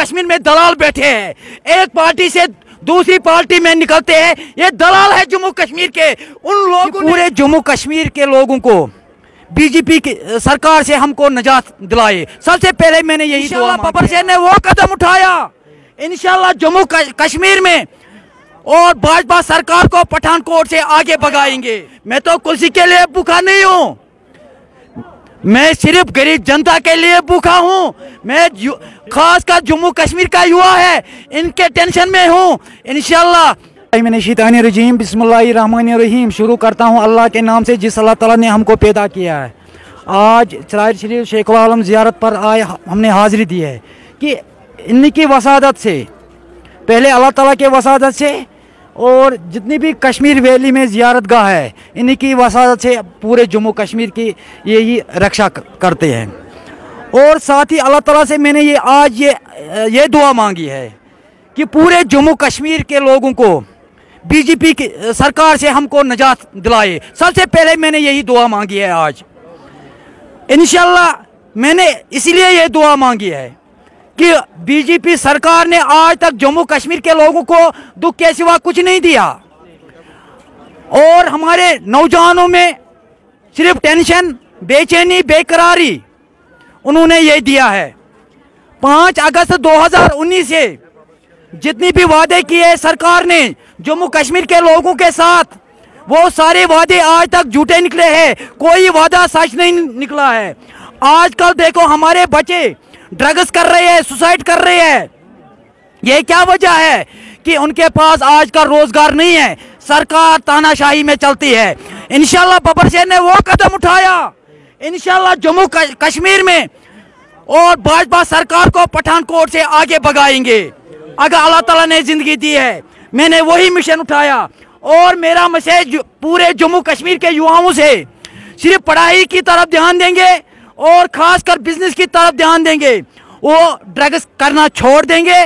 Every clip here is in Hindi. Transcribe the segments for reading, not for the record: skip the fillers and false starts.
कश्मीर में दलाल बैठे हैं, एक पार्टी से दूसरी पार्टी में निकलते हैं, ये दलाल है जम्मू कश्मीर के। उन लोगों पूरे जम्मू कश्मीर के लोगों को बीजेपी की सरकार से हमको निजात दिलाए, सबसे पहले मैंने यही दुआ। बबर शेर ने वो कदम उठाया, इंशाल्लाह जम्मू कश्मीर में और भाजपा सरकार को पठानकोट से आगे भगाएंगे। मैं तो कुर्सी के लिए भूखा नहीं हूँ, मैं सिर्फ गरीब जनता के लिए भूखा हूँ। मैं खासकर जम्मू कश्मीर का युवा है, इनके टेंशन में हूँ। इंशाल्लाह रजीम बिस्मिल्लाहिर्रहमानिर्रहीम शुरू करता हूँ अल्लाह के नाम से जिस अल्लाह ताला ने हमको पैदा किया है। आज सराय शरीफ शेखुल आलम ज़ियारत पर आए, हमने हाज़िरी दी है कि इनकी वसादत से, पहले अल्लाह ताला के वसादत से और जितनी भी कश्मीर वैली में ज़ियारत गाह है, इन्हीं की वसादत से पूरे जम्मू कश्मीर की यही रक्षा करते हैं। और साथ ही अल्लाह ताला से मैंने ये आज ये दुआ मांगी है कि पूरे जम्मू कश्मीर के लोगों को बीजेपी की सरकार से हमको निजात दिलाए, सबसे पहले मैंने यही दुआ मांगी है आज। इंशाल्लाह मैंने इसलिए ये दुआ मांगी है कि बीजेपी सरकार ने आज तक जम्मू कश्मीर के लोगों को दुख के सिवा कुछ नहीं दिया, और हमारे नौजवानों में सिर्फ टेंशन, बेचैनी, बेकरारी उन्होंने ये दिया है। 5 अगस्त 2019 से जितनी भी वादे किए सरकार ने जम्मू कश्मीर के लोगों के साथ, वो सारे वादे आज तक झूठे निकले हैं, कोई वादा सच नहीं निकला है। आजकल देखो हमारे बच्चे ड्रग्स कर रहे हैं, सुसाइड कर रहे हैं, ये क्या वजह है कि उनके पास आज का रोजगार नहीं है, सरकार तानाशाही में चलती है। इंशाल्लाह बबर शेर ने वो कदम उठाया, इंशाल्लाह जम्मू कश्मीर में और भाजपा सरकार को पठानकोट से आगे भगाएंगे, अगर अल्लाह ताला ने जिंदगी दी है। मैंने वही मिशन उठाया, और मेरा मैसेज पूरे जम्मू कश्मीर के युवाओं से, सिर्फ पढ़ाई की तरफ ध्यान देंगे और खासकर बिजनेस की तरफ ध्यान देंगे, वो ड्रग्स करना छोड़ देंगे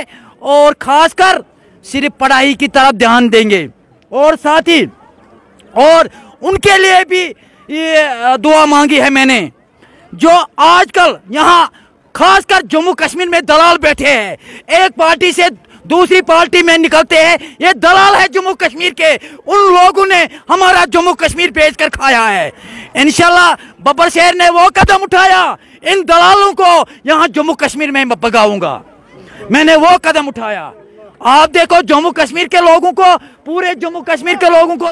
और खासकर सिर्फ पढ़ाई की तरफ ध्यान देंगे। और साथ ही और उनके लिए भी ये दुआ मांगी है मैंने, जो आजकल यहाँ खासकर जम्मू कश्मीर में दलाल बैठे हैं, एक पार्टी से दूसरी पार्टी में निकलते हैं, ये दलाल है जम्मू कश्मीर के। उन लोगों ने हमारा जम्मू कश्मीर बेच कर खाया है। इंशाल्लाह बबर शेर ने वो कदम उठाया, इन दलालों को यहाँ जम्मू कश्मीर में भगाऊंगा, मैंने वो कदम उठाया। आप देखो जम्मू कश्मीर के लोगों को, पूरे जम्मू कश्मीर के लोगों को